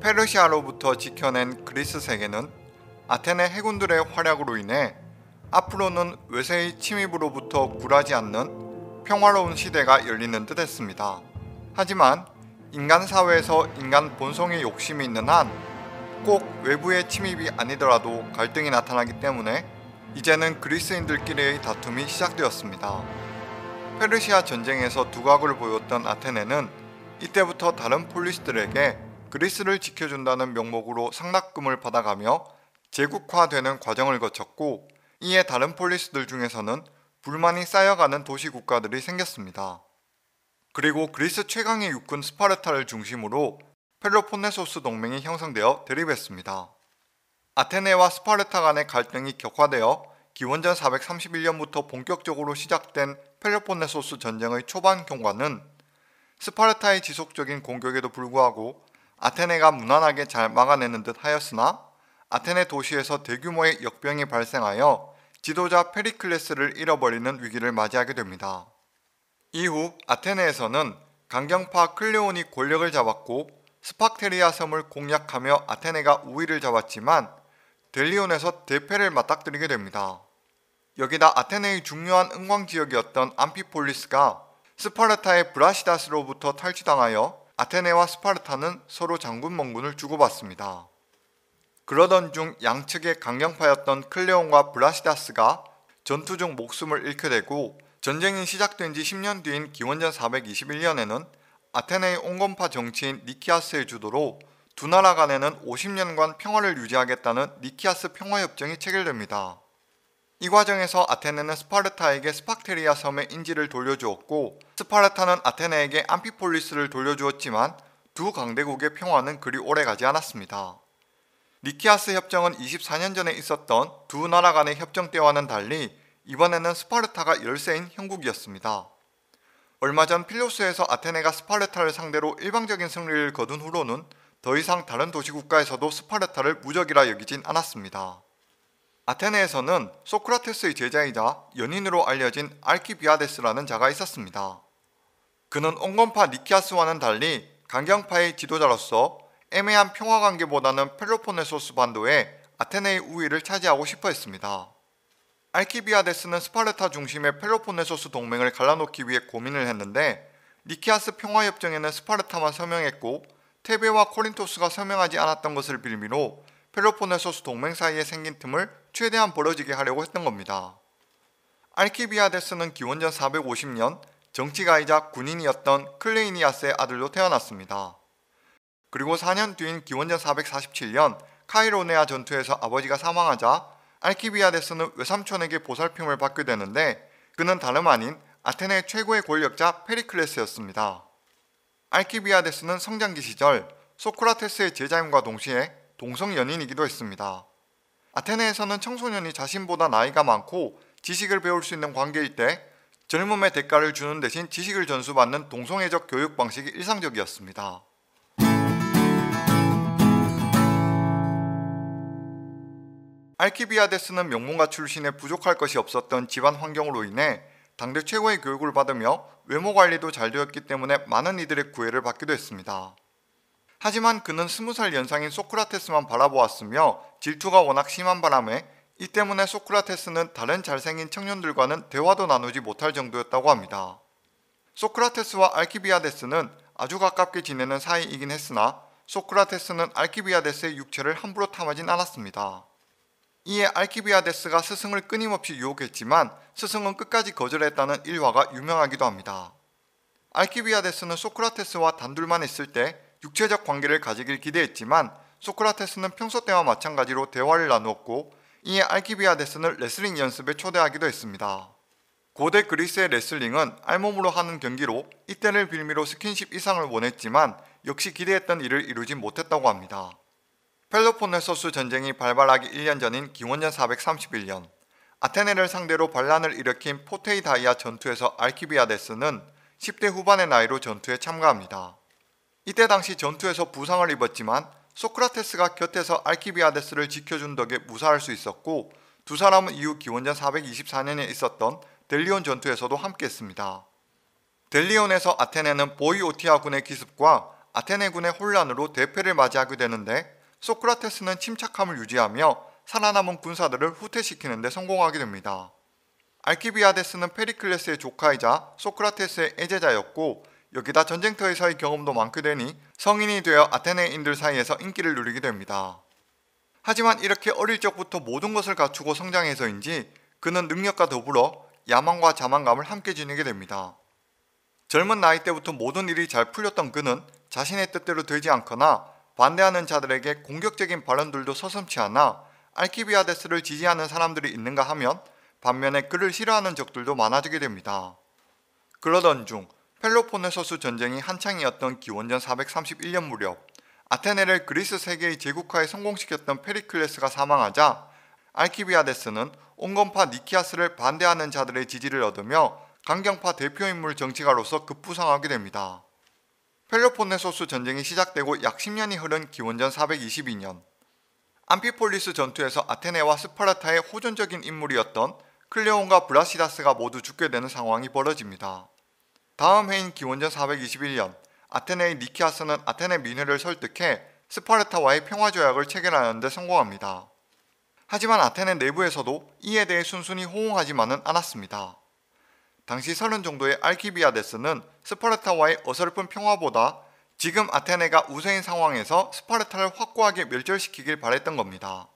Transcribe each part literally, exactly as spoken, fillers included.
페르시아로부터 지켜낸 그리스 세계는 아테네 해군들의 활약으로 인해 앞으로는 외세의 침입으로부터 굴하지 않는 평화로운 시대가 열리는 듯 했습니다. 하지만 인간 사회에서 인간 본성의 욕심이 있는 한 꼭 외부의 침입이 아니더라도 갈등이 나타나기 때문에 이제는 그리스인들끼리의 다툼이 시작되었습니다. 페르시아 전쟁에서 두각을 보였던 아테네는 이때부터 다른 폴리스들에게 그리스를 지켜준다는 명목으로 상납금을 받아가며 제국화되는 과정을 거쳤고, 이에 다른 폴리스들 중에서는 불만이 쌓여가는 도시국가들이 생겼습니다. 그리고 그리스 최강의 육군 스파르타를 중심으로 펠로폰네소스 동맹이 형성되어 대립했습니다. 아테네와 스파르타 간의 갈등이 격화되어 기원전 사백삼십일 년부터 본격적으로 시작된 펠로폰네소스 전쟁의 초반 경과는 스파르타의 지속적인 공격에도 불구하고 아테네가 무난하게 잘 막아내는 듯 하였으나, 아테네 도시에서 대규모의 역병이 발생하여 지도자 페리클레스를 잃어버리는 위기를 맞이하게 됩니다. 이후 아테네에서는 강경파 클레온이 권력을 잡았고 스팍테리아 섬을 공략하며 아테네가 우위를 잡았지만 델리온에서 대패를 맞닥뜨리게 됩니다. 여기다 아테네의 중요한 은광지역이었던 암피폴리스가 스파르타의 브라시다스로부터 탈취당하여 아테네와 스파르타는 서로 장군멍군을 주고받습니다. 그러던 중 양측의 강경파였던 클레온과 브라시다스가 전투 중 목숨을 잃게 되고, 전쟁이 시작된 지 십 년 뒤인 기원전 사백이십일 년에는 아테네의 온건파 정치인 니키아스의 주도로 두 나라 간에는 오십 년간 평화를 유지하겠다는 니키아스 평화협정이 체결됩니다. 이 과정에서 아테네는 스파르타에게 스팍테리아 섬의 인지를 돌려주었고 스파르타는 아테네에게 암피폴리스를 돌려주었지만 두 강대국의 평화는 그리 오래가지 않았습니다. 니키아스 협정은 이십사 년 전에 있었던 두 나라 간의 협정 때와는 달리 이번에는 스파르타가 열세인 형국이었습니다. 얼마 전 필로스에서 아테네가 스파르타를 상대로 일방적인 승리를 거둔 후로는 더 이상 다른 도시국가에서도 스파르타를 무적이라 여기진 않았습니다. 아테네에서는 소크라테스의 제자이자 연인으로 알려진 알키비아데스라는 자가 있었습니다. 그는 온건파 니키아스와는 달리 강경파의 지도자로서 애매한 평화관계보다는 펠로폰네소스 반도에 아테네의 우위를 차지하고 싶어 했습니다. 알키비아데스는 스파르타 중심의 펠로폰네소스 동맹을 갈라놓기 위해 고민을 했는데, 니키아스 평화협정에는 스파르타만 서명했고 테베와 코린토스가 서명하지 않았던 것을 빌미로 펠로폰네소스 동맹 사이에 생긴 틈을 최대한 벌어지게 하려고 했던 겁니다. 알키비아데스는 기원전 사백오십 년 정치가이자 군인이었던 클레이니아스의 아들로 태어났습니다. 그리고 사 년 뒤인 기원전 사백사십칠 년 카이로네아 전투에서 아버지가 사망하자 알키비아데스는 외삼촌에게 보살핌을 받게 되는데, 그는 다름 아닌 아테네의 최고의 권력자 페리클레스였습니다. 알키비아데스는 성장기 시절 소크라테스의 제자임과 동시에 동성연인이기도 했습니다. 아테네에서는 청소년이 자신보다 나이가 많고 지식을 배울 수 있는 관계일 때 젊음의 대가를 주는 대신 지식을 전수받는 동성애적 교육 방식이 일상적이었습니다. 알키비아데스는 명문가 출신에 부족할 것이 없었던 집안 환경으로 인해 당대 최고의 교육을 받으며 외모 관리도 잘 되었기 때문에 많은 이들의 구애를 받기도 했습니다. 하지만 그는 스무 살 연상인 소크라테스만 바라보았으며 질투가 워낙 심한 바람에 이 때문에 소크라테스는 다른 잘생긴 청년들과는 대화도 나누지 못할 정도였다고 합니다. 소크라테스와 알키비아데스는 아주 가깝게 지내는 사이이긴 했으나 소크라테스는 알키비아데스의 육체를 함부로 탐하진 않았습니다. 이에 알키비아데스가 스승을 끊임없이 유혹했지만 스승은 끝까지 거절했다는 일화가 유명하기도 합니다. 알키비아데스는 소크라테스와 단둘만 있을 때 육체적 관계를 가지길 기대했지만 소크라테스는 평소 때와 마찬가지로 대화를 나누었고, 이에 알키비아데스는 레슬링 연습에 초대하기도 했습니다. 고대 그리스의 레슬링은 알몸으로 하는 경기로 이때를 빌미로 스킨십 이상을 원했지만 역시 기대했던 일을 이루지 못했다고 합니다. 펠로폰네소스 전쟁이 발발하기 일 년 전인 기원전 사백삼십일 년, 아테네를 상대로 반란을 일으킨 포테이다이아 전투에서 알키비아데스는 십 대 후반의 나이로 전투에 참가합니다. 이때 당시 전투에서 부상을 입었지만 소크라테스가 곁에서 알키비아데스를 지켜준 덕에 무사할 수 있었고, 두 사람은 이후 기원전 사백이십사 년에 있었던 델리온 전투에서도 함께했습니다. 델리온에서 아테네는 보이오티아군의 기습과 아테네군의 혼란으로 대패를 맞이하게 되는데, 소크라테스는 침착함을 유지하며 살아남은 군사들을 후퇴시키는 데 성공하게 됩니다. 알키비아데스는 페리클레스의 조카이자 소크라테스의 애제자였고, 여기다 전쟁터에서의 경험도 많게 되니 성인이 되어 아테네인들 사이에서 인기를 누리게 됩니다. 하지만 이렇게 어릴 적부터 모든 것을 갖추고 성장해서인지 그는 능력과 더불어 야망과 자만감을 함께 지니게 됩니다. 젊은 나이 때부터 모든 일이 잘 풀렸던 그는 자신의 뜻대로 되지 않거나 반대하는 자들에게 공격적인 발언들도 서슴치 않아 알키비아데스를 지지하는 사람들이 있는가 하면 반면에 그를 싫어하는 적들도 많아지게 됩니다. 그러던 중 펠로폰네소스 전쟁이 한창이었던 기원전 사백삼십일 년 무렵, 아테네를 그리스 세계의 제국화에 성공시켰던 페리클레스가 사망하자 알키비아데스는 온건파 니키아스를 반대하는 자들의 지지를 얻으며 강경파 대표인물 정치가로서 급부상하게 됩니다. 펠로폰네소스 전쟁이 시작되고 약 십 년이 흐른 기원전 사백이십이 년, 암피폴리스 전투에서 아테네와 스파르타의 호전적인 인물이었던 클레온과 브라시다스가 모두 죽게 되는 상황이 벌어집니다. 다음 해인 기원전 사백이십일 년, 아테네의 니키아스는 아테네 민회를 설득해 스파르타와의 평화조약을 체결하는 데 성공합니다. 하지만 아테네 내부에서도 이에 대해 순순히 호응하지만은 않았습니다. 당시 서른 정도의 알키비아데스는 스파르타와의 어설픈 평화보다 지금 아테네가 우세인 상황에서 스파르타를 확고하게 멸절시키길 바랬던 겁니다.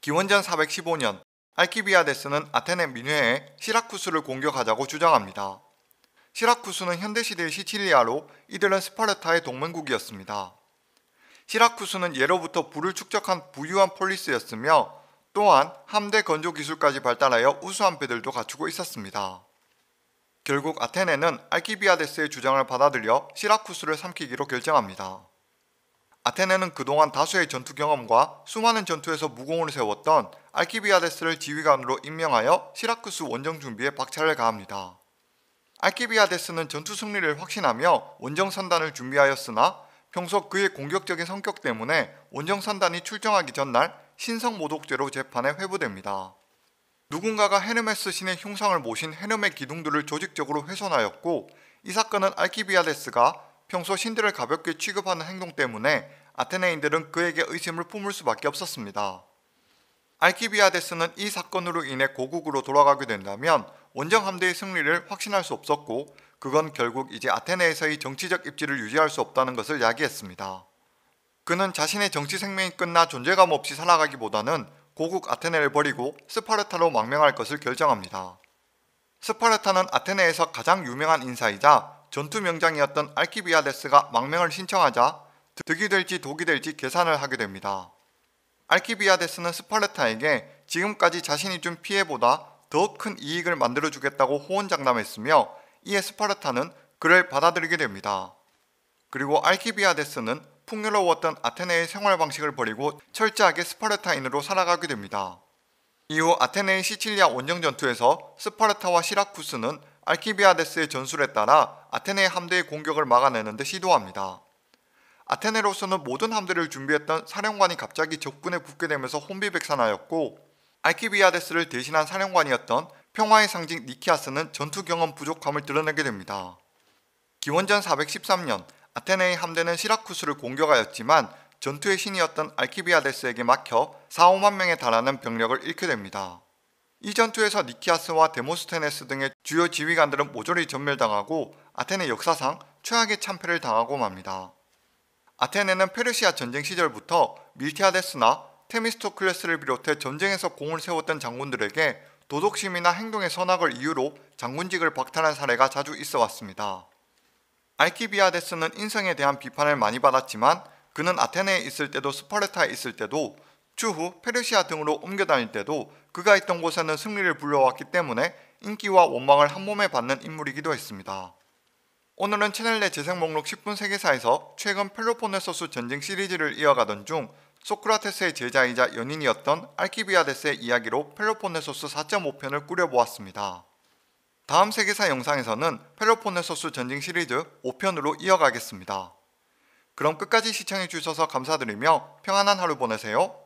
기원전 사백십오 년, 알키비아데스는 아테네 민회에 시라쿠스를 공격하자고 주장합니다. 시라쿠스는 현대시대의 시칠리아로 이들은 스파르타의 동맹국이었습니다. 시라쿠스는 예로부터 불을 축적한 부유한 폴리스였으며 또한 함대 건조 기술까지 발달하여 우수한 배들도 갖추고 있었습니다. 결국 아테네는 알키비아데스의 주장을 받아들여 시라쿠스를 삼키기로 결정합니다. 아테네는 그동안 다수의 전투 경험과 수많은 전투에서 무공을 세웠던 알키비아데스를 지휘관으로 임명하여 시라쿠스 원정 준비에 박차를 가합니다. 알키비아데스는 전투 승리를 확신하며 원정선단을 준비하였으나 평소 그의 공격적인 성격 때문에 원정선단이 출정하기 전날 신성모독죄로 재판에 회부됩니다. 누군가가 헤르메스 신의 흉상을 모신 헤르메 기둥들을 조직적으로 훼손하였고, 이 사건은 알키비아데스가 평소 신들을 가볍게 취급하는 행동 때문에 아테네인들은 그에게 의심을 품을 수밖에 없었습니다. 알키비아데스는 이 사건으로 인해 고국으로 돌아가게 된다면 원정 함대의 승리를 확신할 수 없었고, 그건 결국 이제 아테네에서의 정치적 입지를 유지할 수 없다는 것을 야기했습니다. 그는 자신의 정치 생명이 끝나 존재감 없이 살아가기보다는 고국 아테네를 버리고 스파르타로 망명할 것을 결정합니다. 스파르타는 아테네에서 가장 유명한 인사이자 전투 명장이었던 알키비아데스가 망명을 신청하자 득이 될지 독이 될지 계산을 하게 됩니다. 알키비아데스는 스파르타에게 지금까지 자신이 준 피해보다 더 큰 이익을 만들어주겠다고 호언장담했으며, 이에 스파르타는 그를 받아들이게 됩니다. 그리고 알키비아데스는 풍요로웠던 아테네의 생활 방식을 버리고 철저하게 스파르타인으로 살아가게 됩니다. 이후 아테네의 시칠리아 원정 전투에서 스파르타와 시라쿠스는 알키비아데스의 전술에 따라 아테네의 함대의 공격을 막아내는 데 시도합니다. 아테네로서는 모든 함대를 준비했던 사령관이 갑자기 적군에 붙게 되면서 혼비백산하였고, 알키비아데스를 대신한 사령관이었던 평화의 상징 니키아스는 전투 경험 부족함을 드러내게 됩니다. 기원전 사백십삼 년, 아테네의 함대는 시라쿠스를 공격하였지만 전투의 신이었던 알키비아데스에게 막혀 사오만 명에 달하는 병력을 잃게 됩니다. 이 전투에서 니키아스와 데모스테네스 등의 주요 지휘관들은 모조리 전멸당하고 아테네 역사상 최악의 참패를 당하고 맙니다. 아테네는 페르시아 전쟁 시절부터 밀티아데스나 테미스토클레스를 비롯해 전쟁에서 공을 세웠던 장군들에게 도덕심이나 행동의 선악을 이유로 장군직을 박탈한 사례가 자주 있어 왔습니다. 알키비아데스는 인성에 대한 비판을 많이 받았지만 그는 아테네에 있을 때도 스파르타에 있을 때도 추후 페르시아 등으로 옮겨 다닐 때도 그가 있던 곳에는 승리를 불러왔기 때문에 인기와 원망을 한몸에 받는 인물이기도 했습니다. 오늘은 채널 내 재생 목록 십 분 세계사에서 최근 펠로폰네소스 전쟁 시리즈를 이어가던 중 소크라테스의 제자이자 연인이었던 알키비아데스의 이야기로 펠로폰네소스 사 점 오 편을 꾸려보았습니다. 다음 세계사 영상에서는 펠로폰네소스 전쟁 시리즈 오 편으로 이어가겠습니다. 그럼 끝까지 시청해주셔서 감사드리며 평안한 하루 보내세요.